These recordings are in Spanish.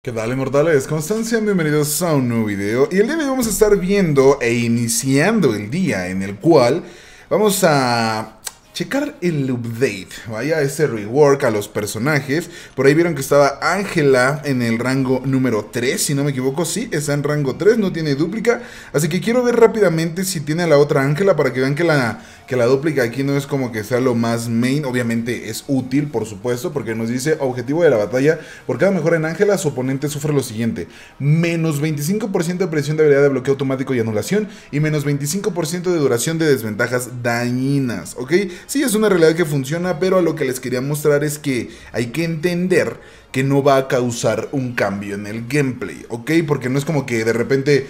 ¿Qué tal, inmortales? ¿Cómo están? Sean bienvenidos a un nuevo video. Y el día de hoy vamos a estar viendo e iniciando el día en el cual vamos a checar el update, vaya, ese rework a los personajes. Por ahí vieron que estaba Ángela en el rango número 3, si no me equivoco. Sí, está en rango 3, no tiene dúplica. Así que quiero ver rápidamente si tiene a la otra Ángela para que vean que la dúplica aquí no es como que sea lo más main. Obviamente es útil, por supuesto, porque nos dice objetivo de la batalla. Por cada mejora en Ángela, su oponente sufre lo siguiente: menos 25% de presión de habilidad de bloqueo automático y anulación, y menos 25% de duración de desventajas dañinas, ¿ok? Sí, es una realidad que funciona, pero a lo que les quería mostrar es que hay que entender que no va a causar un cambio en el gameplay, ¿ok? Porque no es como que de repente,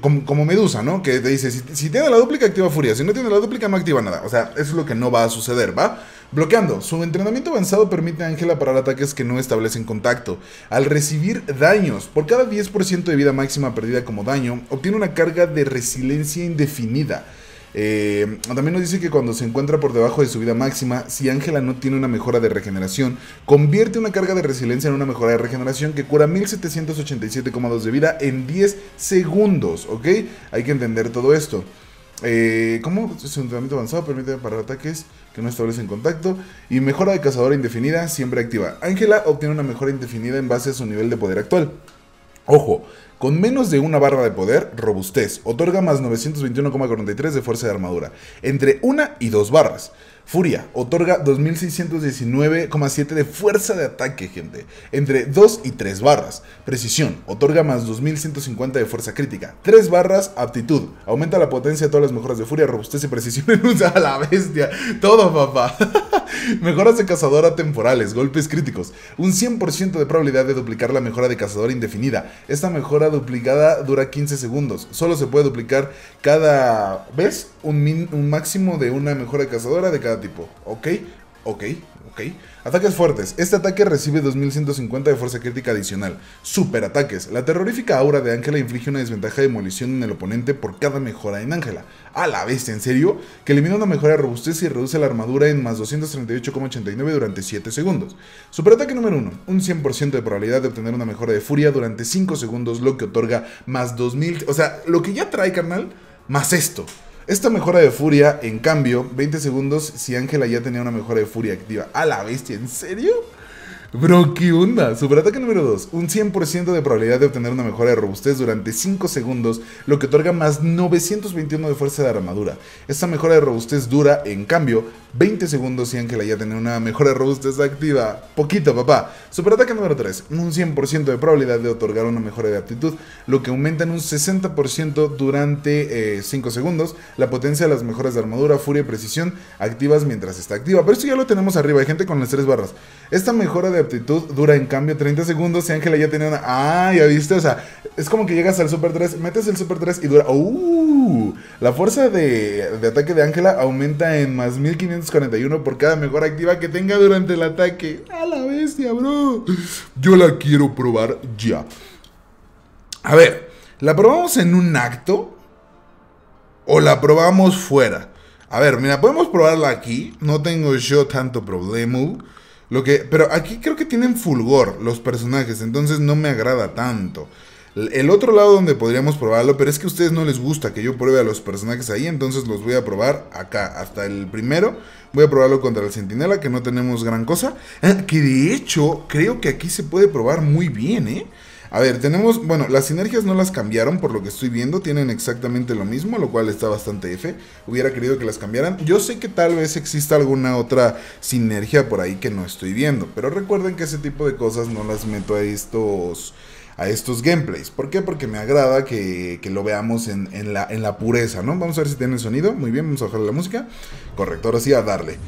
como Medusa, ¿no? Que te dice, si tiene la dúplica, activa furia. Si no tiene la dúplica, no activa nada. O sea, eso es lo que no va a suceder, ¿va? Bloqueando. Su entrenamiento avanzado permite a Ángela parar ataques que no establecen contacto. Al recibir daños, por cada 10% de vida máxima perdida como daño, obtiene una carga de resiliencia indefinida. También nos dice que cuando se encuentra por debajo de su vida máxima, si Ángela no tiene una mejora de regeneración, convierte una carga de resiliencia en una mejora de regeneración que cura 1787,2 de vida en 10 segundos, ¿ok? Hay que entender todo esto. ¿Cómo? Su entrenamiento avanzado permite parar ataques que no establecen contacto. Y mejora de cazadora indefinida siempre activa. Ángela obtiene una mejora indefinida en base a su nivel de poder actual. Ojo, con menos de una barra de poder, robustez, otorga más 921,43 de fuerza de armadura. Entre una y dos barras. Furia, otorga 2619,7 de fuerza de ataque, gente. Entre 2 y 3 barras. Precisión, otorga más 2150 de fuerza crítica. 3 barras, aptitud. Aumenta la potencia de todas las mejoras de furia, robustez y precisión en un... ¡A la bestia! Todo, papá. Mejoras de cazadora temporales, golpes críticos. Un 100% de probabilidad de duplicar la mejora de cazadora indefinida. Esta mejora duplicada dura 15 segundos. Solo se puede duplicar cada vez un máximo de una mejora de cazadora de cada tipo, ok. Ataques fuertes. Este ataque recibe 2150 de fuerza crítica adicional. Superataques. La terrorífica aura de Ángela inflige una desventaja de demolición en el oponente por cada mejora en Ángela. A la bestia, ¿en serio? Que elimina una mejora de robustez y reduce la armadura en más 238,89 durante 7 segundos. Superataque número 1. Un 100% de probabilidad de obtener una mejora de furia durante 5 segundos, lo que otorga más 2000. O sea, lo que ya trae, carnal, más esto. Esta mejora de furia, en cambio, 20 segundos si Ángela ya tenía una mejora de furia activa. ¡A la bestia! ¿En serio? Bro, ¿qué onda? Superataque número 2. Un 100% de probabilidad de obtener una mejora de robustez durante 5 segundos, lo que otorga más 921 de fuerza de armadura. Esta mejora de robustez dura, en cambio, 20 segundos si Ángela ya tenía una mejora de robustez activa. Poquito, papá. Superataque número 3. Un 100% de probabilidad de otorgar una mejora de aptitud, lo que aumenta en un 60% durante 5 segundos. La potencia de las mejoras de armadura, furia y precisión activas mientras está activa. Pero esto ya lo tenemos arriba, hay gente con las 3 barras. Esta mejora de aptitud dura, en cambio, 30 segundos si Ángela ya tenía una... Ah, ya viste, o sea, es como que llegas al Super 3, metes el Super 3 y dura... La fuerza de ataque de Ángela aumenta en más 1541 por cada mejora activa que tenga durante el ataque. A la bestia, bro. Yo la quiero probar ya. A ver, ¿la probamos en un acto o la probamos fuera? A ver, mira, podemos probarla aquí. No tengo yo tanto problema. Pero aquí creo que tienen fulgor los personajes, entonces no me agrada tanto. El otro lado donde podríamos probarlo, pero es que a ustedes no les gusta que yo pruebe a los personajes ahí, entonces los voy a probar acá, hasta el primero. Voy a probarlo contra el Centinela, que no tenemos gran cosa. Que de hecho, creo que aquí se puede probar muy bien, ¿eh? A ver, tenemos, bueno, las sinergias no las cambiaron por lo que estoy viendo, tienen exactamente lo mismo, lo cual está bastante F. Hubiera querido que las cambiaran. Yo sé que tal vez exista alguna otra sinergia por ahí que no estoy viendo, pero recuerden que ese tipo de cosas no las meto a estos gameplays. ¿Por qué? Porque me agrada que lo veamos en la pureza, ¿no? Vamos a ver si tiene el sonido. Muy bien, vamos a bajar la música. Correcto, ahora sí a darle.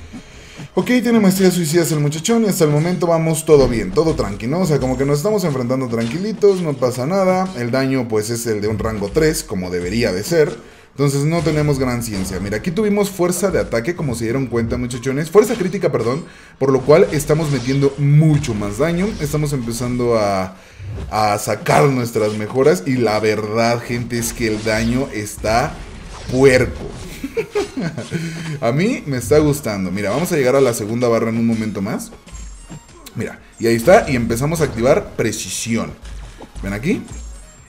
Ok, tiene maestría suicidas el muchachón y hasta el momento vamos todo bien, todo tranqui, ¿no? O sea, como que nos estamos enfrentando tranquilitos, no pasa nada. El daño pues es el de un rango 3, como debería de ser. Entonces no tenemos gran ciencia. Mira, aquí tuvimos fuerza de ataque, como se dieron cuenta, muchachones. Fuerza crítica, perdón. Por lo cual estamos metiendo mucho más daño. Estamos empezando a sacar nuestras mejoras. Y la verdad, gente, es que el daño está puerco. A mí me está gustando. Mira, vamos a llegar a la segunda barra en un momento más. Mira, y ahí está, y empezamos a activar precisión. Ven aquí.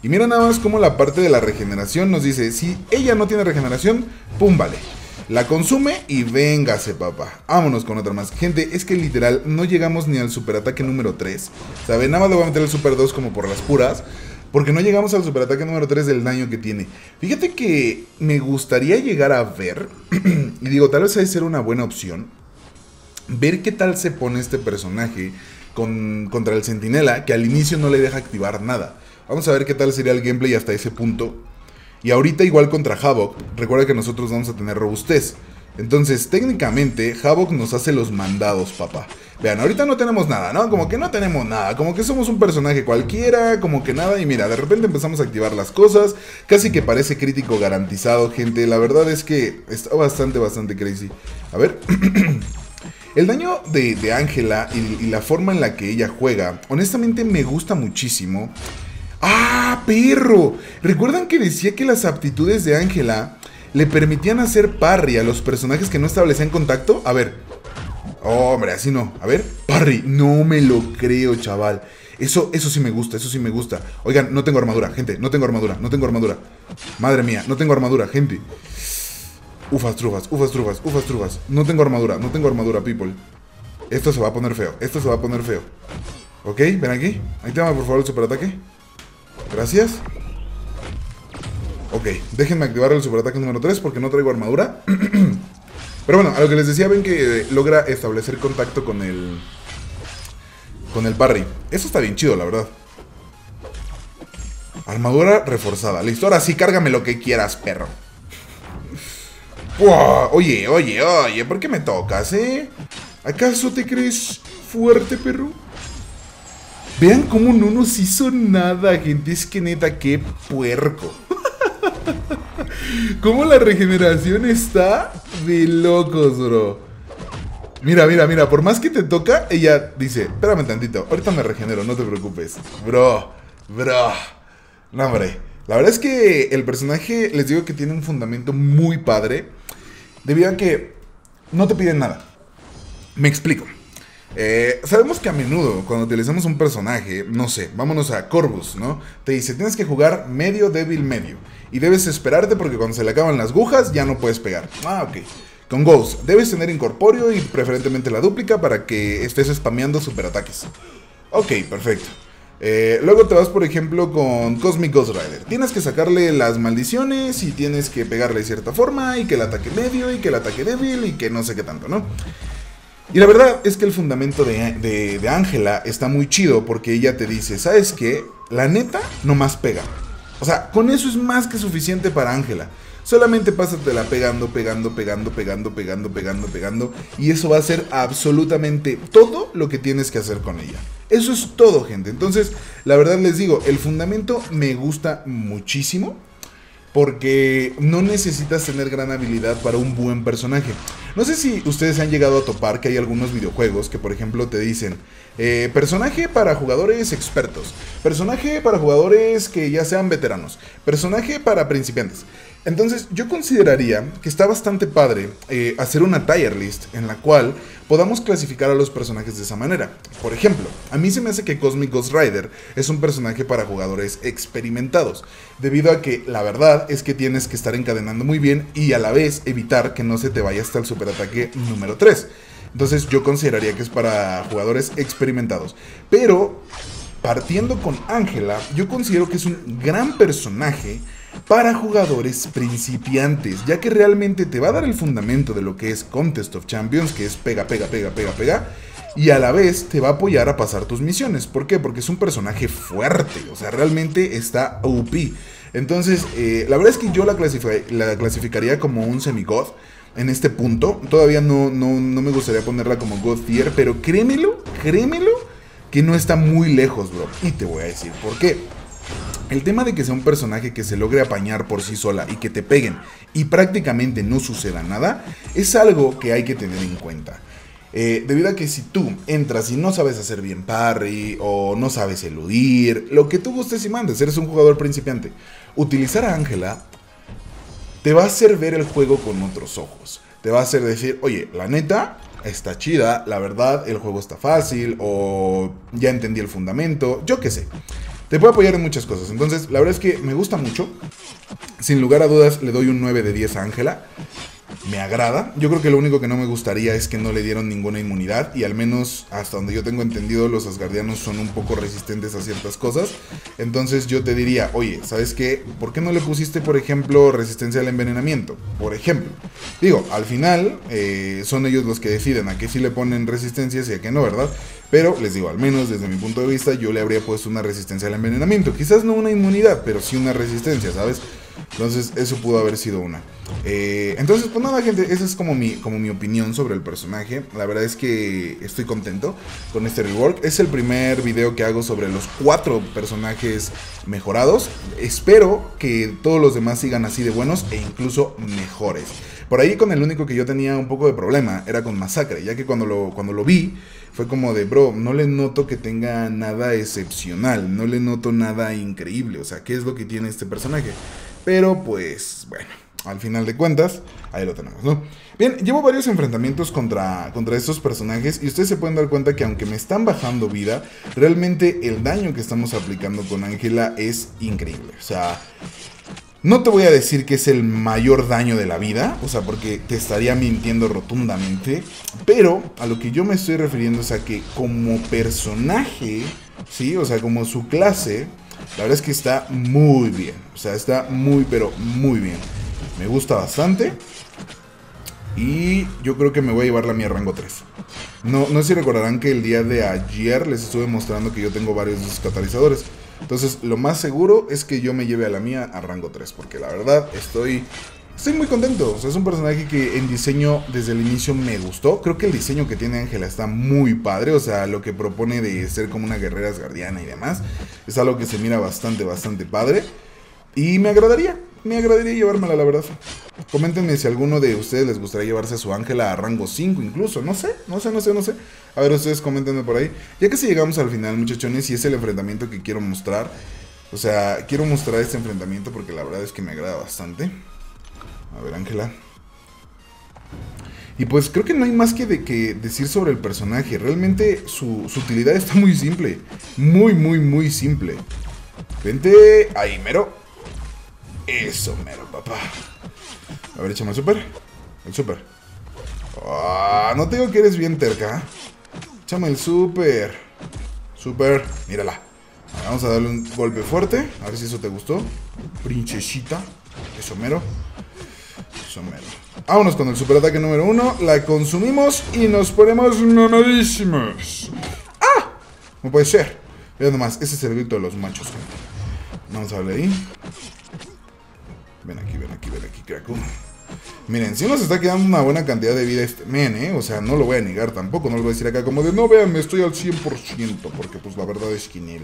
Y mira nada más como la parte de la regeneración nos dice, si ella no tiene regeneración, pum, vale. La consume y véngase, papá. Vámonos con otra más. Gente, es que literal no llegamos ni al superataque número 3. ¿Saben? Nada más le voy a meter el super 2 como por las puras, porque no llegamos al superataque número 3 del daño que tiene. Fíjate que me gustaría llegar a ver, y digo, tal vez ha de ser una buena opción, ver qué tal se pone este personaje contra el Centinela, que al inicio no le deja activar nada. Vamos a ver qué tal sería el gameplay hasta ese punto. Y ahorita igual contra Havoc, recuerda que nosotros vamos a tener robustez. Entonces, técnicamente, Havoc nos hace los mandados, papá. Vean, ahorita no tenemos nada, ¿no? Como que no tenemos nada, como que somos un personaje cualquiera, como que nada. Y mira, de repente empezamos a activar las cosas. Casi que parece crítico garantizado, gente. La verdad es que está bastante crazy. A ver... El daño de Ángela y la forma en la que ella juega, honestamente me gusta muchísimo. ¡Ah, perro! ¿Recuerdan que decía que las aptitudes de Ángela le permitían hacer parry a los personajes que no establecían contacto? A ver. Oh, hombre, así no. A ver, parry. No me lo creo, chaval. Eso sí me gusta, eso sí me gusta. Oigan, no tengo armadura, gente. No tengo armadura. Madre mía, no tengo armadura, gente. Ufas, trufas. No tengo armadura, people. Esto se va a poner feo, Ok, ven aquí. Ahí te va, por favor, el superataque. Gracias. Ok, déjenme activar el superataque número 3 porque no traigo armadura. Pero bueno, a lo que les decía, ven que logra establecer contacto con el... parry. Eso está bien chido, la verdad. Armadura reforzada. Listo, ahora sí, cárgame lo que quieras, perro. Wow, oye, ¿por qué me tocas, ¿Acaso te crees fuerte, perro? Vean cómo no nos hizo nada, gente. Es que neta, qué puerco. Cómo la regeneración está de locos, bro. Mira, por más que te toca, ella dice, espérame tantito, ahorita me regenero, no te preocupes. Bro. No, hombre. La verdad es que el personaje, les digo que tiene un fundamento muy padre, debido a que no te piden nada. Me explico. Sabemos que a menudo, cuando utilizamos un personaje, no sé, vámonos a Corvus, ¿no? Te dice, tienes que jugar medio, débil, medio. Y debes esperarte porque cuando se le acaban las agujas ya no puedes pegar. Ah, ok. Con Ghost, debes tener incorpóreo y preferentemente la dúplica para que estés spameando superataques. Ok, perfecto. Luego te vas, por ejemplo, con Cosmic Ghost Rider. Tienes que sacarle las maldiciones y tienes que pegarle de cierta forma y que el ataque medio y que el ataque débil y que no sé qué tanto, ¿no? Y la verdad es que el fundamento de Ángela está muy chido porque ella te dice, ¿sabes qué? La neta nomás pega. O sea, con eso es más que suficiente para Ángela. Solamente pásatela pegando. Y eso va a ser absolutamente todo lo que tienes que hacer con ella. Eso es todo, gente. Entonces, la verdad les digo, el fundamento me gusta muchísimo. Porque no necesitas tener gran habilidad para un buen personaje. No sé si ustedes han llegado a topar que hay algunos videojuegos que, por ejemplo, te dicen personaje para jugadores expertos, personaje para jugadores que ya sean veteranos, personaje para principiantes. Entonces yo consideraría que está bastante padre hacer una tier list en la cual podamos clasificar a los personajes de esa manera. Por ejemplo, a mí se me hace que Cosmic Ghost Rider es un personaje para jugadores experimentados, debido a que la verdad es que tienes que estar encadenando muy bien y a la vez evitar que no se te vaya hasta el superataque número 3. Entonces yo consideraría que es para jugadores experimentados, pero partiendo con Ángela, yo considero que es un gran personaje para jugadores principiantes, ya que realmente te va a dar el fundamento de lo que es Contest of Champions, que es pega, y a la vez te va a apoyar a pasar tus misiones. ¿Por qué? Porque es un personaje fuerte, o sea, realmente está OP. Entonces, la verdad es que yo la clasificaría como un semigod en este punto. Todavía no me gustaría ponerla como God tier, pero créemelo que no está muy lejos, bro, y te voy a decir por qué. El tema de que sea un personaje que se logre apañar por sí sola y que te peguen y prácticamente no suceda nada, es algo que hay que tener en cuenta. Debido a que si tú entras y no sabes hacer bien parry o no sabes eludir, lo que tú gustes y mandes, eres un jugador principiante, utilizar a Ángela te va a hacer ver el juego con otros ojos. te va a hacer decir, oye, la neta está chida, la verdad, el juego está fácil, o ya entendí el fundamento, yo qué sé. Te puede apoyar en muchas cosas. Entonces, la verdad es que me gusta mucho. Sin lugar a dudas, le doy un 9 de 10 a Ángela. Me agrada. Yo creo que lo único que no me gustaría es que no le dieron ninguna inmunidad. Y al menos, hasta donde yo tengo entendido, los asgardianos son un poco resistentes a ciertas cosas. Entonces yo te diría, oye, ¿sabes qué? ¿Por qué no le pusiste, por ejemplo, resistencia al envenenamiento? Por ejemplo. Digo, al final son ellos los que deciden a qué sí le ponen resistencias y a qué no, ¿verdad? Pero les digo, al menos desde mi punto de vista, yo le habría puesto una resistencia al envenenamiento. Quizás no una inmunidad, pero sí una resistencia, ¿sabes? Entonces eso pudo haber sido una. Entonces, pues nada, gente, esa es como mi opinión sobre el personaje. La verdad es que estoy contento con este rework. Es el primer video que hago sobre los 4 personajes mejorados. Espero que todos los demás sigan así de buenos e incluso mejores. Por ahí con el único que yo tenía un poco de problema era con Masacre, ya que cuando lo vi fue como de, bro, no le noto que tenga nada excepcional, no le noto nada increíble, o sea, ¿qué es lo que tiene este personaje? Pero pues, bueno, al final de cuentas, ahí lo tenemos, ¿no? Bien, llevo varios enfrentamientos contra estos personajes y ustedes se pueden dar cuenta que aunque me están bajando vida, realmente el daño que estamos aplicando con Ángela es increíble, o sea... No te voy a decir que es el mayor daño de la vida, o sea, porque te estaría mintiendo rotundamente, pero a lo que yo me estoy refiriendo es a que como personaje, sí, o sea, como su clase, la verdad es que está muy bien, o sea, está muy, pero muy bien. Me gusta bastante y yo creo que me voy a llevar la mía rango 3. No sé si recordarán que el día de ayer les estuve mostrando que yo tengo varios de esos catalizadores. Entonces lo más seguro es que yo me lleve a la mía a rango 3, porque la verdad estoy muy contento. O sea, es un personaje que en diseño desde el inicio me gustó. Creo que el diseño que tiene Ángela está muy padre, o sea, lo que propone de ser como una guerrera asgardiana y demás, es algo que se mira bastante, bastante padre. Y me agradaría llevármela, la verdad. Coméntenme si a alguno de ustedes les gustaría llevarse a su Ángela a rango 5 incluso. No sé. A ver, ustedes coméntenme por ahí. Ya casi llegamos al final, muchachones, y es el enfrentamiento que quiero mostrar. O sea, quiero mostrar este enfrentamiento porque la verdad es que me agrada bastante. A ver, Ángela. Y pues creo que no hay más que decir sobre el personaje. Realmente su utilidad está muy simple. Muy simple. Vente ahí, mero. Eso, mero, papá. A ver, échame el super. El super. Oh, no te digo que eres bien terca. Échame el super. Super. Mírala. Ahora vamos a darle un golpe fuerte. A ver si eso te gustó. Princesita. Eso, mero. Eso, mero. Vámonos con el super ataque número 1. La consumimos y nos ponemos nonadísimos. ¡Ah! No puede ser. Mira nomás. Ese es el grito de los machos, gente. Vamos a darle ahí. Ven aquí, crack. Miren, sí nos está quedando una buena cantidad de vida este men, o sea, no lo voy a negar tampoco. No lo voy a decir acá como de, no, vean, me estoy al 100%, porque pues la verdad es que ni él.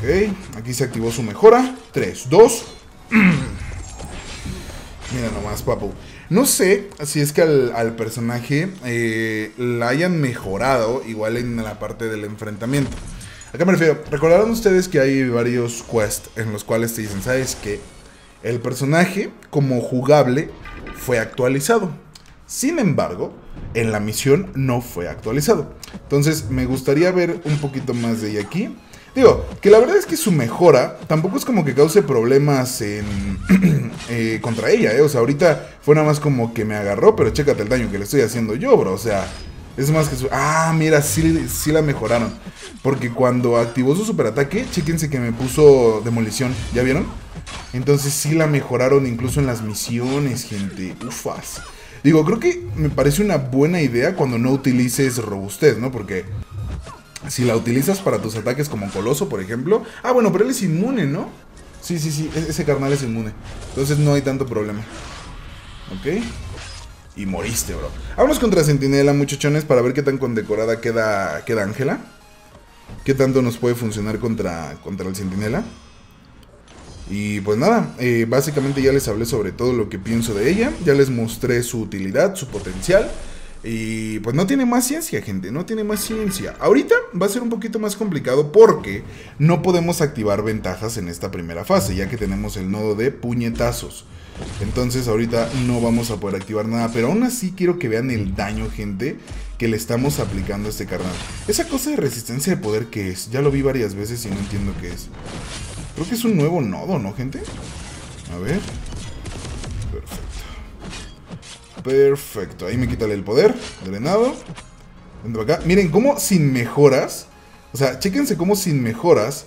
Ok, aquí se activó su mejora. 3, 2. Mira nomás, papu. No sé si es que al personaje la hayan mejorado igual en la parte del enfrentamiento. ¿A qué me refiero? Recordarán ustedes que hay varios quests en los cuales te dicen, ¿sabes qué? El personaje como jugable fue actualizado. Sin embargo, en la misión no fue actualizado. Entonces me gustaría ver un poquito más de ella aquí. Digo, que la verdad es que su mejora tampoco es como que cause problemas contra ella, O sea, ahorita fue nada más como que me agarró, pero chécate el daño que le estoy haciendo yo, bro. O sea... Es más que su... Ah, mira, sí la mejoraron. Porque cuando activó su superataque, chéquense que me puso demolición. ¿Ya vieron? Entonces sí la mejoraron incluso en las misiones, gente. Ufas. Digo, creo que me parece una buena idea cuando no utilices robustez, ¿no? Porque si la utilizas para tus ataques como Coloso, por ejemplo... Ah, bueno, pero él es inmune, ¿no? Sí, ese carnal es inmune. Entonces no hay tanto problema. Ok... Y moriste, bro. Vámonos contra Centinela, muchachones, para ver qué tan condecorada queda Ángela. Qué tanto nos puede funcionar contra el Centinela. Y pues nada, básicamente ya les hablé sobre todo lo que pienso de ella. Ya les mostré su utilidad, su potencial. Y pues no tiene más ciencia, gente, no tiene más ciencia. Ahorita va a ser un poquito más complicado porque no podemos activar ventajas en esta primera fase, ya que tenemos el nodo de puñetazos. Entonces ahorita no vamos a poder activar nada, pero aún así quiero que vean el daño, gente, que le estamos aplicando a este carnal. Esa cosa de resistencia de poder, ¿qué es? Ya lo vi varias veces y no entiendo qué es. Creo que es un nuevo nodo, ¿no, gente? A ver. Perfecto, ahí me quítale el poder. Drenado. Ven para acá. Miren cómo sin mejoras, o sea, chéquense cómo sin mejoras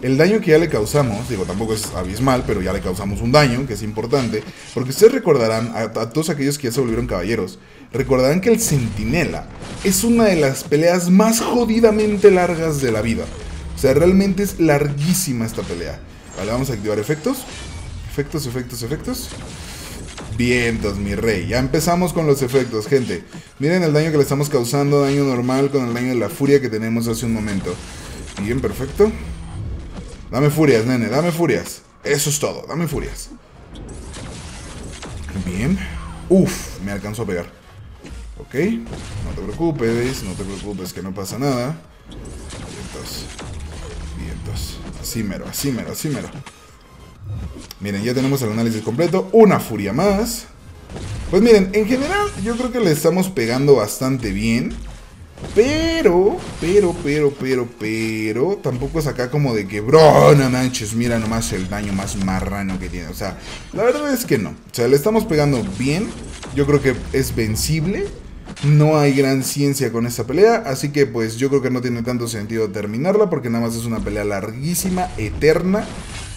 el daño que ya le causamos, digo, tampoco es abismal, pero ya le causamos un daño, que es importante, porque ustedes recordarán, a todos aquellos que ya se volvieron caballeros, recordarán que el Centinela es una de las peleas más jodidamente largas de la vida. O sea, realmente es larguísima esta pelea. Vale, vamos a activar efectos. Efectos, efectos, efectos. Vientos, mi rey. Ya empezamos con los efectos, gente. Miren el daño que le estamos causando. Daño normal con el daño de la furia que tenemos hace un momento. Bien, perfecto. Dame furias, nene, dame furias. Eso es todo, dame furias. Bien. Uf, me alcanzó a pegar. Ok, no te preocupes. No te preocupes, que no pasa nada. Vientos. Vientos. Así mero, así mero, así mero. Miren, ya tenemos el análisis completo. Una furia más. Pues miren, en general yo creo que le estamos pegando bastante bien. Pero tampoco es acá como de que, bro, no manches, mira nomás el daño más marrano que tiene. O sea, la verdad es que no. O sea, le estamos pegando bien. Yo creo que es vencible. No hay gran ciencia con esta pelea, así que pues yo creo que no tiene tanto sentido terminarla, porque nada más es una pelea larguísima, eterna.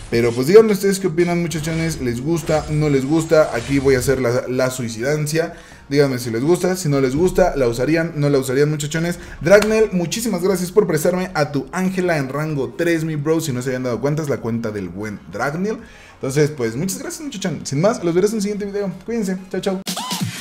Pero pues díganme ustedes qué opinan, muchachones. ¿Les gusta? ¿No les gusta? Aquí voy a hacer la suicidancia. Díganme si les gusta, si no les gusta, la usarían, no la usarían, muchachones. Dragnel, muchísimas gracias por prestarme a tu Ángela en rango 3, mi bro. Si no se habían dado cuenta, es la cuenta del buen Dragnel. Entonces pues muchas gracias, muchachones. Sin más, los veré en el siguiente video. Cuídense, chao chao.